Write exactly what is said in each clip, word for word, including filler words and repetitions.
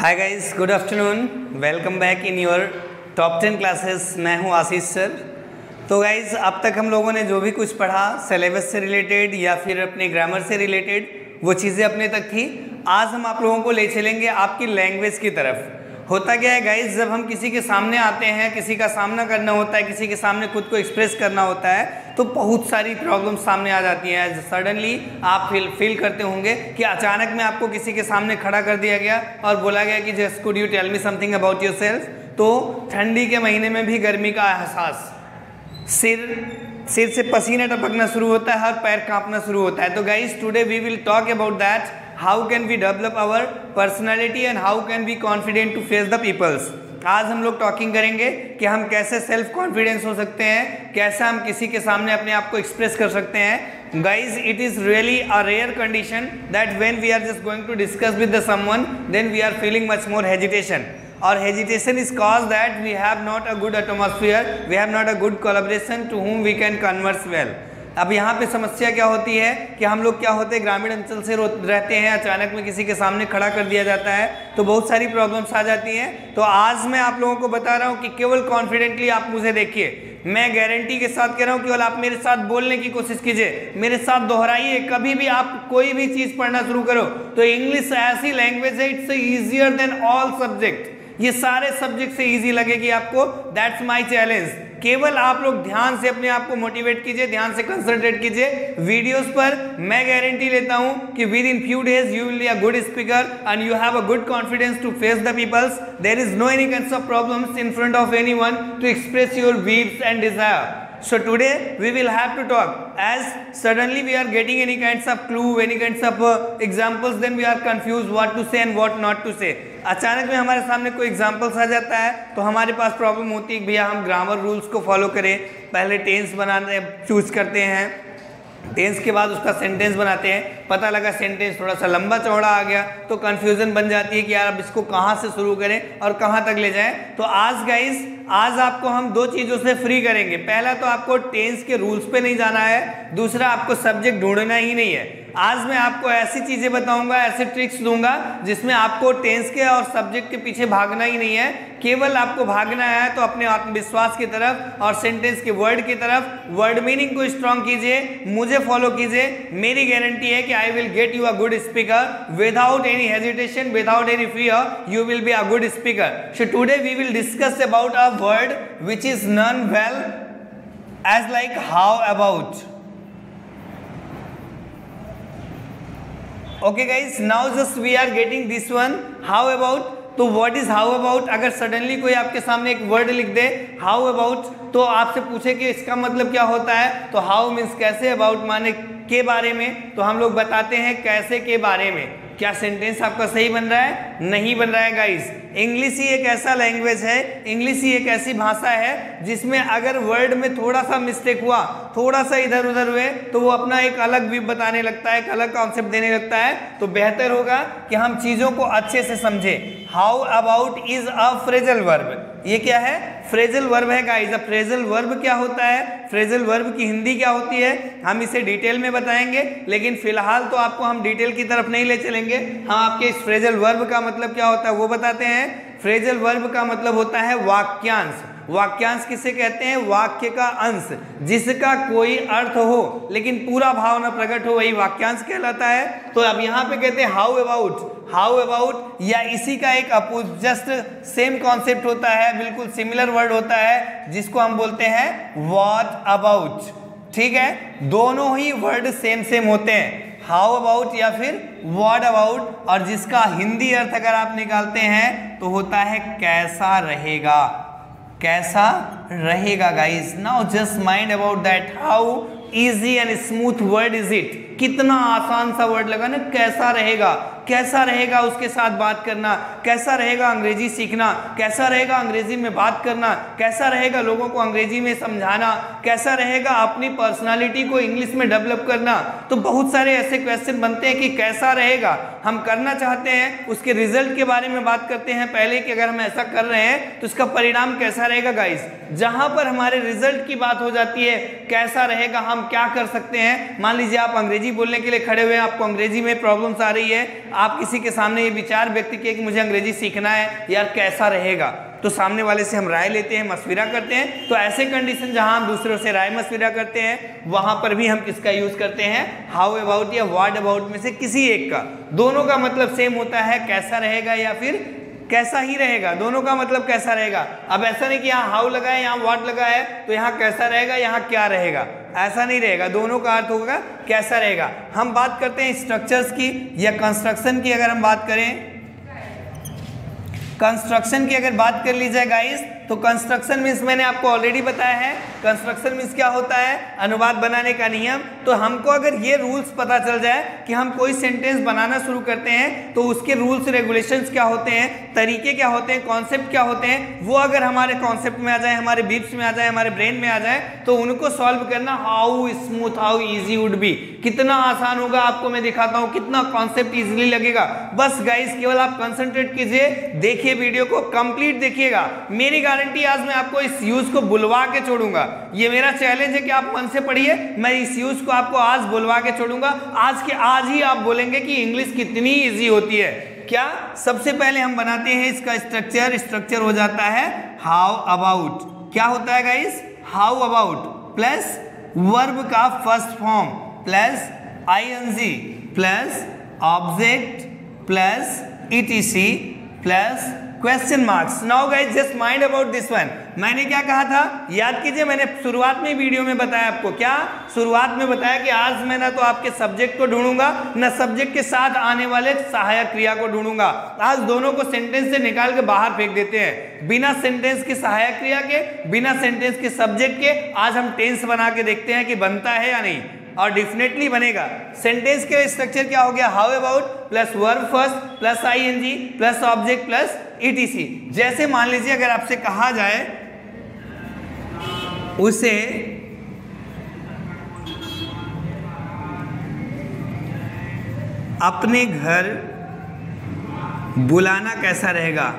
Hi guys, good afternoon, welcome back in your top ten classes. मैं हूं आशीष sir. तो guys, अब तक हम लोगों ने जो भी कुछ पढ़ा सिलेबस से रिलेटेड या फिर अपने ग्रामर से रिलेटेड वो चीज़ें अपने तक थी। आज हम आप लोगों को ले चलेंगे आपकी लैंग्वेज की तरफ। होता क्या है गाइस, जब हम किसी के सामने आते हैं, किसी का सामना करना होता है, किसी के सामने खुद को एक्सप्रेस करना होता है, तो बहुत सारी प्रॉब्लम सामने आ जाती हैं। सडनली आप फील फील करते होंगे कि अचानक में आपको किसी के सामने खड़ा कर दिया गया और बोला गया कि just could you tell me something about your self. तो ठंडी के महीने में भी गर्मी का एहसास, सिर सिर से पसीना टपकना शुरू होता है और पैर कांपना शुरू होता है। तो guys, today we will talk about that, how can we develop our personality and how can we confident to face the peoples. आज हम लोग टॉकिंग करेंगे कि हम कैसे सेल्फ कॉन्फिडेंस हो सकते हैं, कैसे हम किसी के सामने अपने आप को एक्सप्रेस कर सकते हैं। Guys, it is really a rare condition that when we are just going to discuss with the someone then we are feeling much more hesitation. और hesitation is cause that we have not a good atmosphere, we have not a good collaboration to whom we can converse well. अब यहाँ पे समस्या क्या होती है कि हम लोग क्या होते हैं, ग्रामीण अंचल से रहते हैं, अचानक में किसी के सामने खड़ा कर दिया जाता है तो बहुत सारी प्रॉब्लम्स आ जाती हैं। तो आज मैं आप लोगों को बता रहा हूँ कि केवल कॉन्फिडेंटली आप मुझे देखिए, मैं गारंटी के साथ कह रहा हूँ, केवल आप मेरे साथ बोलने की कोशिश कीजिए, मेरे साथ दोहराइए। कभी भी आप कोई भी चीज़ पढ़ना शुरू करो तो इंग्लिश ऐसी लैंग्वेज है, it's easier than all subject, ये सारे सब्जेक्ट से इजी लगेगी आपको। That's my challenge. केवल आप लोग ध्यान से अपने आप को मोटिवेट कीजिए, ध्यान से कंसंट्रेट कीजिए वीडियोस पर। मैं गारंटी लेता हूं कि within few days you will be a good speaker and you have a good confidence to face the peoples. There is no any kinds of problems in front of anyone to express your views and desire. So today we will have to talk, as suddenly we are getting any kinds of clue, any kinds of uh, examples, then we are confused what to say and what not to say. अचानक में हमारे सामने कोई examples आ जाता है तो हमारे पास problem होती है, भैया हम grammar rules को follow करें, पहले tense बनाने choose करते हैं, टेंस के बाद उसका सेंटेंस बनाते हैं, पता लगा सेंटेंस थोड़ा सा लंबा चौड़ा आ गया तो कन्फ्यूजन बन जाती है कि यार अब इसको कहाँ से शुरू करें और कहाँ तक ले जाएं। तो आज गाइस, आज आपको हम दो चीज़ों से फ्री करेंगे। पहला तो आपको टेंस के रूल्स पे नहीं जाना है, दूसरा आपको सब्जेक्ट ढूंढना ही नहीं है। आज मैं आपको ऐसी चीज़ें बताऊंगा, ऐसे ट्रिक्स दूंगा जिसमें आपको टेंस के और सब्जेक्ट के पीछे भागना ही नहीं है। केवल आपको भागना है तो अपने आत्मविश्वास की तरफ और सेंटेंस के वर्ड की तरफ। वर्ड मीनिंग को स्ट्रांग कीजिए, मुझे फॉलो कीजिए, मेरी गारंटी है कि I will get you a good speaker without any hesitation, without any fear you will be a good speaker. So today we will discuss about a word which is known well as like how about. Okay guys, now just we are getting this one, how about. तो what is how about? अगर suddenly कोई आपके सामने एक word लिख दे how about, तो आपसे पूछे कि इसका मतलब क्या होता है, तो हाउ मीन्स कैसे, अबाउट माने के बारे में, तो हम लोग बताते हैं कैसे के बारे में। क्या सेंटेंस आपका सही बन रहा है, नहीं बन रहा है? गाइज, इंग्लिश ही एक ऐसा लैंग्वेज है, इंग्लिश ही एक ऐसी भाषा है जिसमें अगर वर्ड में थोड़ा सा मिस्टेक हुआ, थोड़ा सा इधर उधर हुए, तो वो अपना एक अलग व्यू बताने लगता है, एक अलग कॉन्सेप्ट देने लगता है। तो बेहतर होगा कि हम चीज़ों को अच्छे से समझें। How about is a phrasal verb. ये क्या है? फ्रेजल वर्ब है गाइज। अ फ्रेजल वर्ब क्या होता है, फ्रेजल वर्ब की हिंदी क्या होती है, हम इसे डिटेल में बताएंगे, लेकिन फिलहाल तो आपको हम डिटेल की तरफ नहीं ले चलेंगे। हम आपके इस फ्रेजल वर्ब का मतलब क्या होता है वो बताते हैं। फ्रेजल वर्ब का मतलब होता है वाक्यांश। वाक्यांश किसे कहते हैं? वाक्य का अंश, जिसका कोई अर्थ हो लेकिन पूरा भाव न प्रकट हो, वही वाक्यांश कहलाता है। तो अब यहाँ पे कहते हैं हाउ अबाउट। हाउ अबाउट या इसी का एक अपोज, जस्ट सेम कॉन्सेप्ट होता है, बिल्कुल सिमिलर वर्ड होता है, जिसको हम बोलते हैं व्हाट अबाउट। ठीक है, दोनों ही वर्ड सेम सेम होते हैं, हाउ अबाउट या फिर व्हाट अबाउट, और जिसका हिंदी अर्थ अगर आप निकालते हैं तो होता है कैसा रहेगा, कैसा रहेगा। Guys, now just mind about that, how easy and smooth word is it. कितना आसान सा वर्ड लगा ना, कैसा रहेगा। कैसा रहेगा उसके साथ बात करना, कैसा रहेगा अंग्रेजी सीखना, कैसा रहेगा अंग्रेजी में बात करना, कैसा रहेगा लोगों को अंग्रेजी में समझाना, कैसा रहेगा अपनी पर्सनालिटी को इंग्लिश में डेवलप करना। तो बहुत सारे ऐसे क्वेश्चन बनते हैं कि कैसा रहेगा हम करना चाहते हैं, उसके रिजल्ट के बारे में बात करते हैं पहले कि अगर हम ऐसा कर रहे हैं तो इसका परिणाम कैसा रहेगा। गाइज, जहाँ पर हमारे रिजल्ट की बात हो जाती है, कैसा रहेगा, हम क्या कर सकते हैं। मान लीजिए आप अंग्रेजी बोलने के लिए खड़े हुए हैं, आपको अंग्रेजी में प्रॉब्लम्स आ रही है, आप किसी के सामने ये विचार व्यक्त किए कि मुझे अंग्रेजी सीखना है यार कैसा रहेगा, तो सामने वाले से हम राय लेते हैं, मशविरा करते हैं। तो ऐसे कंडीशन जहां हम दूसरों से राय मशविरा करते हैं वहां पर भी हम किसका यूज करते हैं, हाउ अबाउट या व्हाट अबाउट में से किसी एक का। दोनों का मतलब सेम होता है, कैसा रहेगा या फिर कैसा ही रहेगा, दोनों का मतलब कैसा रहेगा। अब ऐसा नहीं कि यहाँ हाउ लगा है यहाँ व्हाट लगा है तो यहाँ कैसा रहेगा यहाँ क्या रहेगा, ऐसा नहीं रहेगा। दोनों का अर्थ होगा कैसा रहेगा। हम बात करते हैं स्ट्रक्चर्स की या कंस्ट्रक्शन की। अगर हम बात करें कंस्ट्रक्शन की, अगर बात कर ली जाए गाइस, तो कंस्ट्रक्शन मीन्स मैंने आपको ऑलरेडी बताया है कंस्ट्रक्शन मीन्स क्या होता है, अनुवाद बनाने का नियम। तो हमको अगर ये रूल्स पता चल जाए कि हम कोई सेंटेंस बनाना शुरू करते हैं तो उसके रूल्स रेगुलेशंस क्या होते हैं, तरीके क्या होते हैं, कॉन्सेप्ट क्या होते हैं, वो अगर हमारे कॉन्सेप्ट में आ जाए, हमारे बीप्स में आ जाए, हमारे ब्रेन में आ जाए, तो उनको सॉल्व करना how smooth how easy would be, कितना आसान होगा। आपको मैं दिखाता हूँ कितना कॉन्सेप्ट ईजिली लगेगा। बस गाइस केवल आप कंसंट्रेट कीजिए, देखिए वीडियो को कंप्लीट देखिएगा। मेरी आज मैं आपको इस यूज को बुलवा के छोड़ूंगा, ये मेरा चैलेंज है कि आप मन से पढ़िए। मैं इस यूज को आपको आज बुलवा के छोड़ूंगा, आज के आज ही आप बोलेंगे कि इंग्लिश कितनी इजी होती है। क्या सबसे पहले हम बनाते हैं इसका स्ट्रक्चर। स्ट्रक्चर हो जाता है हाउ अबाउट। क्या होता है guys, how about plus verb का first form plus I N G plus object plus E T C plus question marks. Now guys just mind about this one. मैंने क्या कहा था याद कीजिए, मैंने शुरुआत में वीडियो में बताया आपको, क्या शुरुआत में बताया कि आज मैं ना तो आपके सब्जेक्ट को ढूंढूंगा ना सब्जेक्ट के साथ आने वाले सहायक क्रिया को ढूंढूंगा। आज दोनों को सेंटेंस से निकाल के बाहर फेंक देते हैं, बिना सेंटेंस की सहायक क्रिया के, बिना सेंटेंस के सब्जेक्ट के। आज हम टेंस बना के देखते हैं कि बनता है या नहीं, और डेफिनेटली बनेगा। सेंटेंस के स्ट्रक्चर क्या हो गया, how about plus verb first plus I N G plus object plus E T C. जैसे मान लीजिए अगर आपसे कहा जाए उसे अपने घर बुलाना कैसा रहेगा,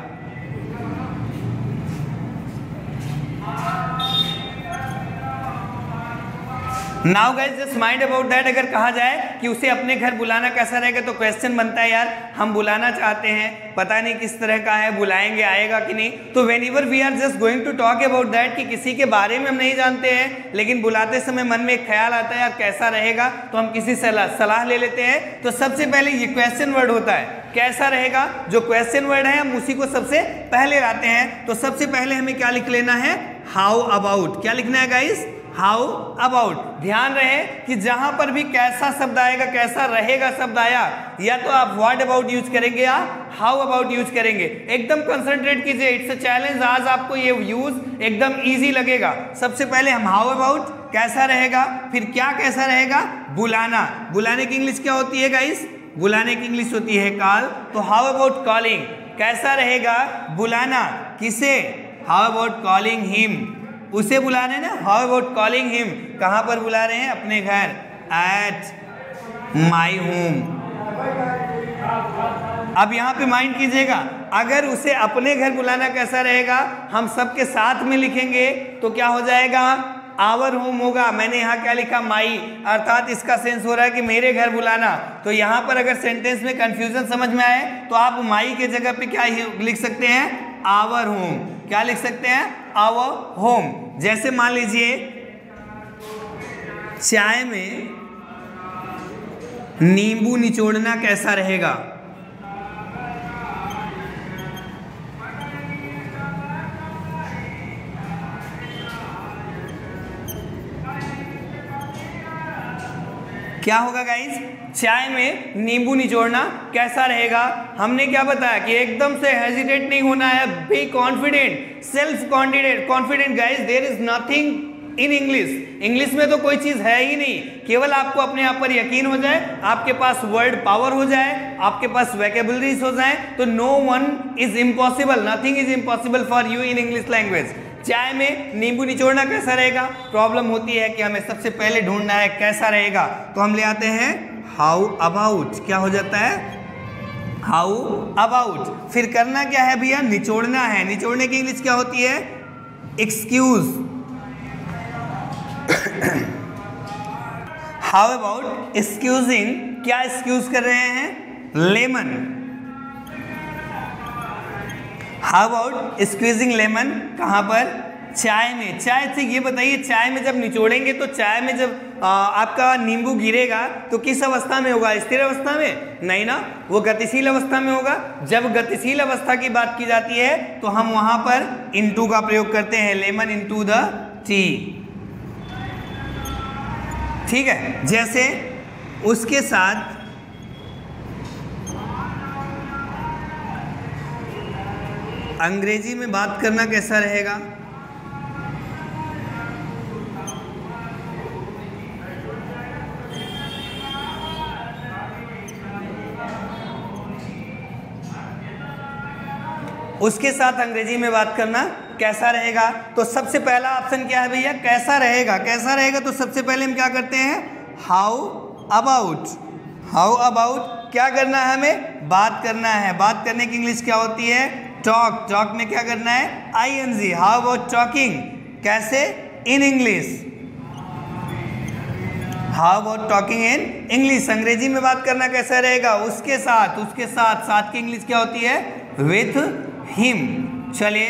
now guys just mind about that. अगर कहा जाए कि उसे अपने घर बुलाना कैसा रहेगा तो क्वेश्चन बनता है यार हम बुलाना चाहते हैं, पता नहीं किस तरह का है, बुलाएंगे आएगा कि नहीं। तो whenever we are just going to talk about that कि किसी के बारे में हम नहीं जानते हैं लेकिन बुलाते समय मन में एक ख्याल आता है यार कैसा रहेगा, तो हम किसी से सलाह सलाह ले लेते हैं। तो सबसे पहले ये क्वेश्चन वर्ड होता है, कैसा रहेगा जो क्वेश्चन वर्ड है हम उसी को सबसे पहले लाते हैं। तो सबसे पहले हमें क्या लिख लेना है, हाउ अबाउट। क्या लिखना है गाइस, हाउ अबाउट। ध्यान रहे कि जहां पर भी कैसा शब्द आएगा, कैसा रहेगा शब्द आया, या तो आप व्हाट अबाउट यूज करेंगे या हाउ अबाउट यूज करेंगे। एकदम कंसंट्रेट कीजिए, इट्स अ चैलेंज। आज आपको ये यूज एकदम इजी लगेगा। सबसे पहले हम हाउ अबाउट कैसा रहेगा, फिर क्या कैसा रहेगा, बुलाना। बुलाने की इंग्लिश क्या होती है गाइस, बुलाने की इंग्लिश होती है कॉल। तो हाउ अबाउट कॉलिंग, कैसा रहेगा बुलाना किसे, हाउ अबाउट कॉलिंग हिम, उसे बुला रहे हैं ना, हाउ अबाउट कॉलिंग हिम। कहाँ पर बुला रहे हैं, अपने घर, एट माई होम। अब यहाँ पे माइंड कीजिएगा, अगर उसे अपने घर बुलाना कैसा रहेगा हम सबके साथ में लिखेंगे तो क्या हो जाएगा, आवर होम होगा। मैंने यहाँ क्या लिखा, माई, अर्थात इसका सेंस हो रहा है कि मेरे घर बुलाना। तो यहाँ पर अगर सेंटेंस में कंफ्यूजन समझ में आए तो आप माई के जगह पे क्या लिख सकते हैं, आवर होम। क्या लिख सकते हैं, आवर होम। जैसे मान लीजिए चाय में नींबू निचोड़ना कैसा रहेगा, क्या होगा गाइस, चाय में नींबू निचोड़ना कैसा रहेगा। हमने क्या बताया कि एकदम से हेजिटेट नहीं होना है, be confident, self confident confident guys there is nothing in English. English में तो कोई चीज़ है ही नहीं, केवल आपको अपने आप पर यकीन हो जाए, आपके पास वर्ड पावर हो जाए, आपके पास वोकैबुलरीज हो जाए, तो no one is impossible, nothing is impossible for you in English language. चाय में नींबू निचोड़ना कैसा रहेगा, प्रॉब्लम होती है कि हमें सबसे पहले ढूंढना है कैसा रहेगा, तो हम ले आते हैं हाउ अबाउट। क्या हो जाता है, हाउ अबाउट। फिर करना क्या है भैया, निचोड़ना है। निचोड़ने की इंग्लिश क्या होती है, एक्सक्यूज। हाउ अबाउट एक्सक्यूजिंग, क्या एक्सक्यूज कर रहे हैं, lemon. How about squeezing lemon? कहाँ पर? चाय में. चाय से ये बताइए, चाय में जब निचोड़ेंगे तो चाय में जब आ, आपका नींबू गिरेगा तो किस अवस्था में होगा? स्थिर अवस्था में नहीं ना, वो गतिशील अवस्था में होगा. जब गतिशील अवस्था की बात की जाती है तो हम वहां पर इनटू का प्रयोग करते हैं, लेमन इनटू द टी. ठीक है. जैसे उसके साथ अंग्रेजी में बात करना कैसा रहेगा? उसके साथ अंग्रेजी में बात करना कैसा रहेगा? तो सबसे पहला ऑप्शन क्या है भैया? कैसा रहेगा. कैसा रहेगा तो सबसे पहले हम क्या करते हैं? How about. हाउ अबाउट क्या करना है? हमें बात करना है. बात करने की इंग्लिश क्या होती है? टॉक. टॉक में क्या करना है? I N G. How about talking. कैसे? In English. How about talking in English. अंग्रेजी में बात करना कैसा रहेगा? उसके साथ. उसके साथ साथ की इंग्लिश क्या होती है? With him. चलिए,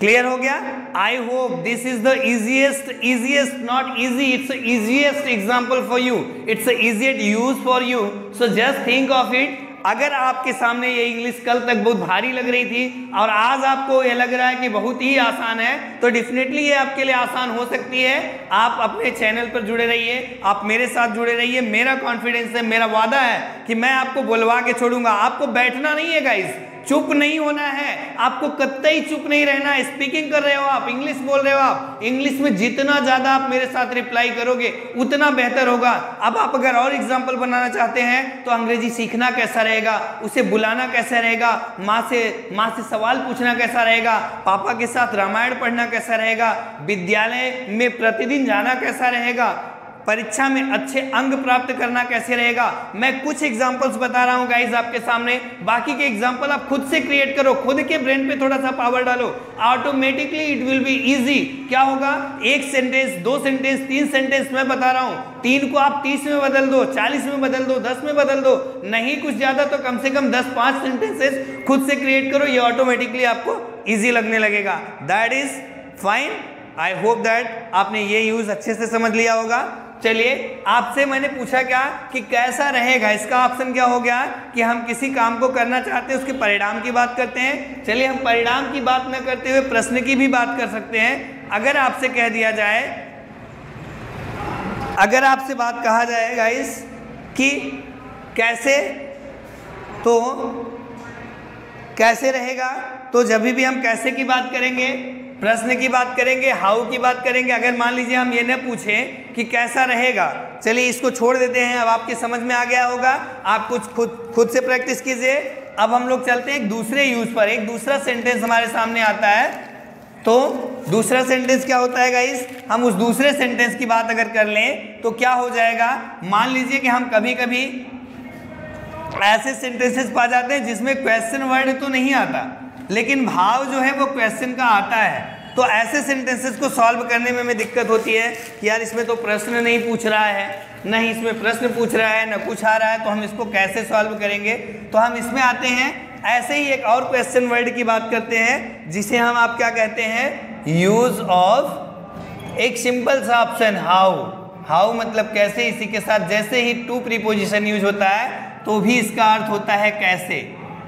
क्लियर हो गया. I hope this is the easiest easiest not easy, it's easiest example for you, it's easiest use for you. So just think of it. अगर आपके सामने ये इंग्लिश कल तक बहुत भारी लग रही थी और आज आपको ये लग रहा है कि बहुत ही आसान है, तो डेफिनेटली ये आपके लिए आसान हो सकती है. आप अपने चैनल पर जुड़े रहिए, आप मेरे साथ जुड़े रहिए. मेरा कॉन्फिडेंस है, मेरा वादा है कि मैं आपको बुलवा के छोड़ूंगा. आपको बैठना नहीं है गाइस, चुप नहीं होना है. आपको कतई चुप नहीं रहना है. स्पीकिंग कर रहे हो आप, इंग्लिश बोल रहे हो आप, इंग्लिश में जितना ज़्यादा आप मेरे साथ रिप्लाई करोगे उतना बेहतर होगा. अब आप अगर और एग्जाम्पल बनाना चाहते हैं तो अंग्रेजी सीखना कैसा रहेगा, उसे बुलाना कैसा रहेगा, माँ से माँ से सवाल पूछना कैसा रहेगा, पापा के साथ रामायण पढ़ना कैसा रहेगा, विद्यालय में प्रतिदिन जाना कैसा रहेगा, परीक्षा में अच्छे अंक प्राप्त करना कैसे रहेगा. मैं कुछ एग्जांपल्स बता रहा हूँ गाइज आपके सामने. बाकी के एग्जांपल आप खुद से क्रिएट करो, खुद के ब्रेन पे थोड़ा सा पावर डालो. Automatically it will be easy. क्या होगा? एक सेंटेंस, दो सेंटेंस, तीन सेंटेंस मैं बता रहा हूँ, तीन को आप तीस में बदल दो, चालीस में बदल दो, दस में बदल दो. नहीं कुछ ज़्यादा तो कम से कम दस पाँच सेंटेंसेस खुद से क्रिएट करो. ये ऑटोमेटिकली आपको ईजी लगने लगेगा. That is fine. I hope that आपने ये यूज़ अच्छे से समझ लिया होगा. चलिए, आपसे मैंने पूछा क्या कि कैसा रहेगा, इसका ऑप्शन क्या हो गया कि हम किसी काम को करना चाहते हैं उसके परिणाम की बात करते हैं. चलिए, हम परिणाम की बात न करते हुए प्रश्न की भी बात कर सकते हैं. अगर आपसे कह दिया जाए, अगर आपसे बात कहा जाए गाइस कि कैसे, तो कैसे रहेगा, तो जब भी हम कैसे की बात करेंगे, प्रश्न की बात करेंगे, हाउ की बात करेंगे. अगर मान लीजिए हम ये न पूछें कि कैसा रहेगा, चलिए इसको छोड़ देते हैं. अब आपके समझ में आ गया होगा, आप कुछ खुद खुद से प्रैक्टिस कीजिए. अब हम लोग चलते हैं एक दूसरे यूज पर. एक दूसरा सेंटेंस हमारे सामने आता है, तो दूसरा सेंटेंस क्या होता है गाइस? हम उस दूसरे सेंटेंस की बात अगर कर लें तो क्या हो जाएगा. मान लीजिए कि हम कभी कभी ऐसे सेंटेंसेस पा जाते हैं जिसमें क्वेश्चन वर्ड तो नहीं आता लेकिन भाव जो है वो क्वेश्चन का आता है. तो ऐसे सेंटेंसेस को सॉल्व करने में हमें दिक्कत होती है कि यार इसमें तो प्रश्न नहीं पूछ रहा है, ना ही इसमें प्रश्न पूछ रहा है, ना कुछ आ रहा है, तो हम इसको कैसे सॉल्व करेंगे. तो हम इसमें आते हैं, ऐसे ही एक और क्वेश्चन वर्ड की बात करते हैं जिसे हम आप क्या कहते हैं? यूज ऑफ एक सिंपल सा ऑप्शन हाउ. हाउ मतलब कैसे. इसी के साथ जैसे ही टू प्रीपोजिशन यूज होता है तो भी इसका अर्थ होता है कैसे.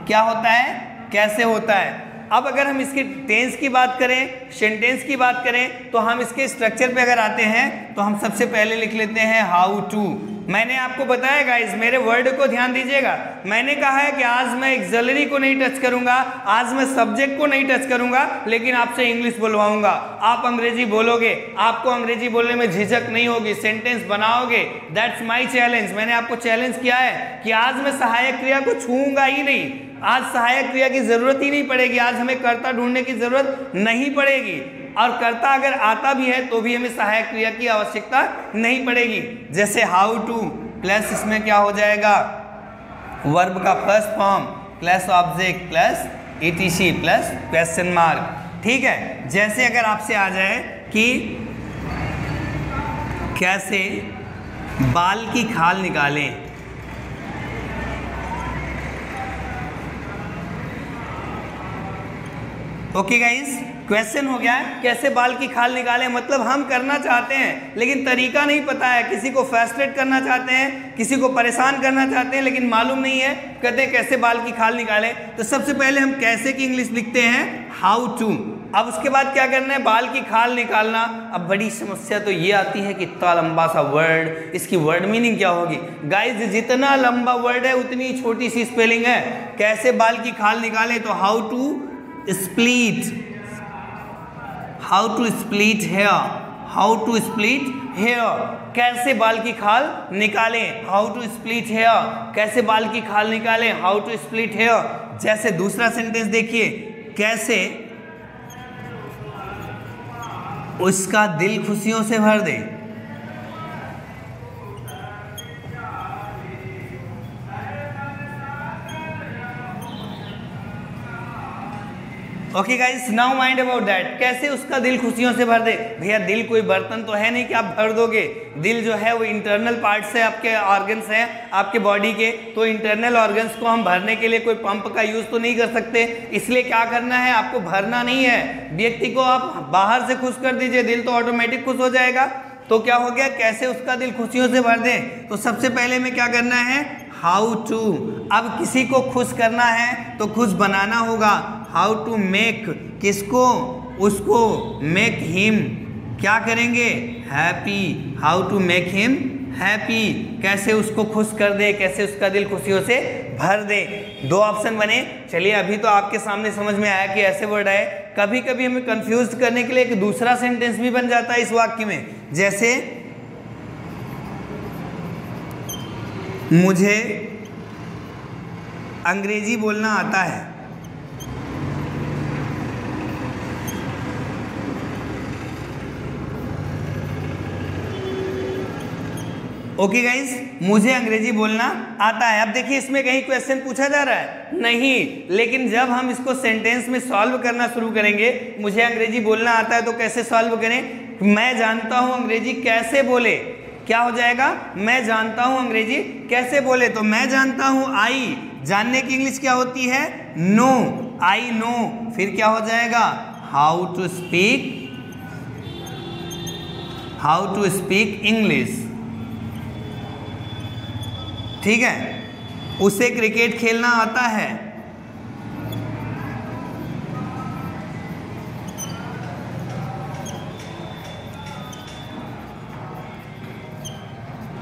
क्या होता है? कैसे होता है. अब अगर हम इसके टेंस की बात करें, सेंटेंस की बात करें, तो हम इसके स्ट्रक्चर पे अगर आते हैं तो हम सबसे पहले लिख लेते हैं हाउ टू. मैंने आपको बताया गाइस, मेरे वर्ड को ध्यान दीजिएगा. मैंने कहा है कि आज मैं एक्सिलरी को नहीं टच करूंगा, आज मैं सब्जेक्ट को नहीं टच करूंगा, लेकिन आपसे इंग्लिश बोलवाऊंगा. आप अंग्रेजी बोलोगे, आपको अंग्रेजी बोलने में झिझक नहीं होगी, सेंटेंस बनाओगे. That's my challenge. मैंने आपको चैलेंज किया है कि आज मैं सहायक क्रिया को छूऊंगा ही नहीं. आज सहायक क्रिया की जरूरत ही नहीं पड़ेगी. आज हमें कर्ता ढूंढने की जरूरत नहीं पड़ेगी, और कर्ता अगर आता भी है तो भी हमें सहायक क्रिया की आवश्यकता नहीं पड़ेगी. जैसे हाउ टू प्लस इसमें क्या हो जाएगा? वर्ब का first form plus object plus E T C plus question mark. ठीक है. जैसे अगर आपसे आ जाए कि कैसे बाल की खाल निकालें, ओके गाइस, क्वेश्चन हो गया है कैसे बाल की खाल निकालें। मतलब हम करना चाहते हैं लेकिन तरीका नहीं पता है, किसी को फ्रस्ट्रेट करना चाहते हैं, किसी को परेशान करना चाहते हैं लेकिन मालूम नहीं है, कहते हैं कैसे बाल की खाल निकालें। तो सबसे पहले हम कैसे की इंग्लिश लिखते हैं हाउ टू, अब उसके बाद क्या करना है बाल की खाल निकालना। अब बड़ी समस्या तो ये आती है कि इतना लंबा सा वर्ड, इसकी वर्ड मीनिंग क्या होगी। गाइज जितना लंबा वर्ड है उतनी छोटी सी स्पेलिंग है। कैसे बाल की खाल निकालें, तो how to split, how to split hair, how to split hair, कैसे बाल की खाल निकालें, हाउ टू स्प्लिट हेयर, कैसे बाल की खाल निकालें, हाउ टू स्प्लिट हेयर। जैसे दूसरा सेंटेंस देखिए, कैसे उसका दिल खुशियों से भर दे, okay guys now mind about that. कैसे उसका दिल खुशियों से भर दे, भैया दिल कोई बर्तन तो है नहीं कि आप भर दोगे। दिल जो है वो इंटरनल पार्ट्स है, आपके ऑर्गन्स हैं आपके बॉडी के, तो इंटरनल ऑर्गन्स को हम भरने के लिए कोई पंप का यूज़ तो नहीं कर सकते। इसलिए क्या करना है, आपको भरना नहीं है, व्यक्ति को आप बाहर से खुश कर दीजिए, दिल तो ऑटोमेटिक खुश हो जाएगा। तो क्या हो गया, कैसे उसका दिल खुशियों से भर दे। तो सबसे पहले में क्या करना है हाउ टू। अब किसी को खुश करना है तो खुश बनाना होगा, हाउ टू मेक, किसको, उसको, मेक हिम, क्या करेंगे happy, how to make him happy, कैसे उसको खुश कर दे, कैसे उसका दिल खुशियों से भर दे। दो ऑप्शन बने। चलिए अभी तो आपके सामने समझ में आया कि ऐसे वर्ड आए। कभी कभी हमें कंफ्यूज करने के लिए एक दूसरा सेंटेंस भी बन जाता है इस वाक्य में, जैसे मुझे अंग्रेजी बोलना आता है, ओके गाइज मुझे अंग्रेजी बोलना आता है। अब देखिए इसमें कहीं क्वेश्चन पूछा जा रहा है नहीं, लेकिन जब हम इसको सेंटेंस में सॉल्व करना शुरू करेंगे, मुझे अंग्रेजी बोलना आता है, तो कैसे सॉल्व करें, मैं जानता हूं अंग्रेजी कैसे बोले, क्या हो जाएगा, मैं जानता हूं अंग्रेजी कैसे बोले। तो मैं जानता हूं आई, जानने की इंग्लिश क्या होती है नो, आई नो, फिर क्या हो जाएगा how to speak, how to speak English, ठीक है, उसे क्रिकेट खेलना आता है,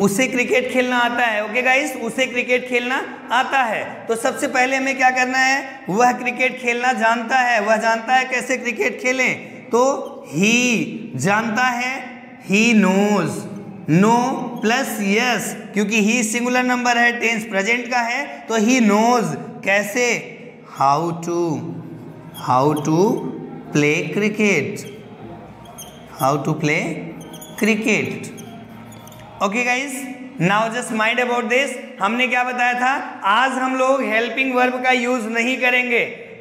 उसे क्रिकेट खेलना आता है। ओके गाइस, उसे क्रिकेट खेलना आता है। तो सबसे पहले हमें क्या करना है, वह क्रिकेट खेलना जानता है, वह जानता है कैसे क्रिकेट खेलें, तो ही जानता है, he knows, no plus yes, क्योंकि ही सिंगुलर नंबर है, टेंस प्रेजेंट का है, तो ही नोज कैसे how to, how to play cricket, how to play cricket. Okay guys now just mind about this. हमने क्या बताया था, आज हम लोग हेल्पिंग वर्ब का यूज नहीं करेंगे।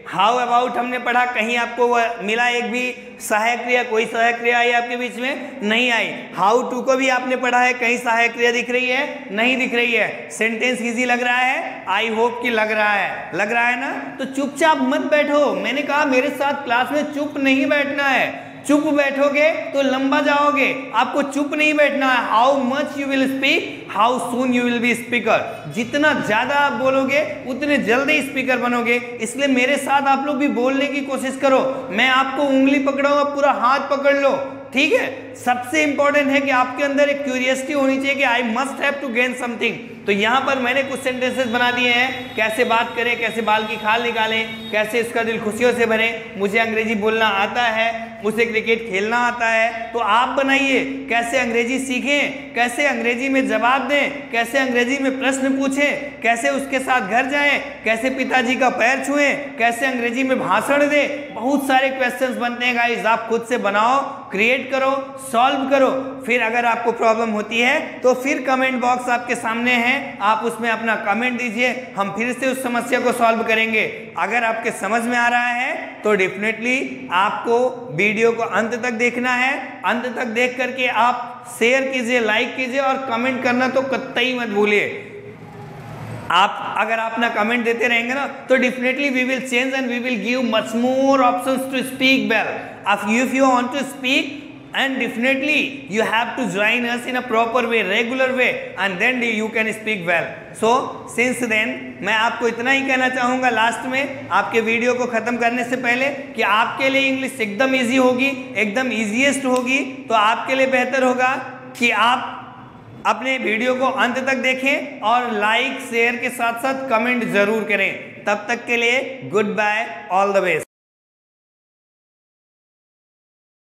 हाउ अबाउट हमने पढ़ा, कहीं आपको वह मिला एक भी सहायक क्रिया, कोई सहायक क्रिया आई आपके बीच में नहीं आई। हाउ टू को भी आपने पढ़ा है, कहीं सहायक क्रिया दिख रही है नहीं दिख रही है। सेंटेंस इजी लग रहा है, आई होप कि लग रहा है, लग रहा है ना, तो चुपचाप मत बैठो। मैंने कहा मेरे साथ क्लास में चुप नहीं बैठना है, चुप बैठोगे तो लंबा जाओगे, आपको चुप नहीं बैठना है। How much you will speak, how soon you will be speaker, जितना ज़्यादा आप बोलोगे उतने जल्दी स्पीकर बनोगे। इसलिए मेरे साथ आप लोग भी बोलने की कोशिश करो, मैं आपको उंगली पकड़ाऊंगा, पूरा हाथ पकड़ लो, ठीक है। सबसे इंपॉर्टेंट है कि आपके अंदर एक क्यूरियसिटी होनी चाहिए कि I must have to gain something. तो यहाँ पर मैंने कुछ सेंटेंसेस बना दिए हैं, कैसे बात करें, कैसे बाल की खाल निकालें, कैसे इसका दिल खुशियों से भरें, मुझे अंग्रेजी बोलना आता है, मुझे क्रिकेट खेलना आता है। तो आप बनाइए कैसे अंग्रेजी सीखें, कैसे अंग्रेजी में जवाब दें, कैसे अंग्रेजी में प्रश्न पूछें, कैसे उसके साथ घर जाएं, कैसे पिताजी का पैर छुएं, कैसे अंग्रेजी में भाषण दें। बहुत सारे क्वेश्चंस बनते हैं गाइस, आप खुद से बनाओ, क्रिएट करो, सॉल्व करो। फिर अगर आपको प्रॉब्लम होती है तो फिर कमेंट बॉक्स आपके सामने है, आप उसमें अपना कमेंट दीजिए, हम फिर से उस समस्या को सॉल्व करेंगे। अगर आपके समझ में आ रहा है तो डेफिनेटली आपको वीडियो को अंत तक देखना है। अंत तक देख करके आप शेयर कीजिए, लाइक कीजिए और कमेंट करना तो कतई मत भूलिए। आप अगर आप ना कमेंट देते रहेंगे ना तो definitely we will change and we will give much more options to speak well. If you want to speak and definitely you have to join us in a proper way, regular way, and then you can speak well. So since then मैं आपको इतना ही कहना चाहूँगा last में आपके video को ख़त्म करने से पहले कि आपके लिए इंग्लिश एकदम ईजी होगी, एकदम ईजीएस्ट होगी. तो आपके लिए बेहतर होगा कि आप अपने वीडियो को अंत तक देखें और लाइक शेयर के साथ साथ कमेंट ज़रूर करें. तब तक के लिए good bye, all the best.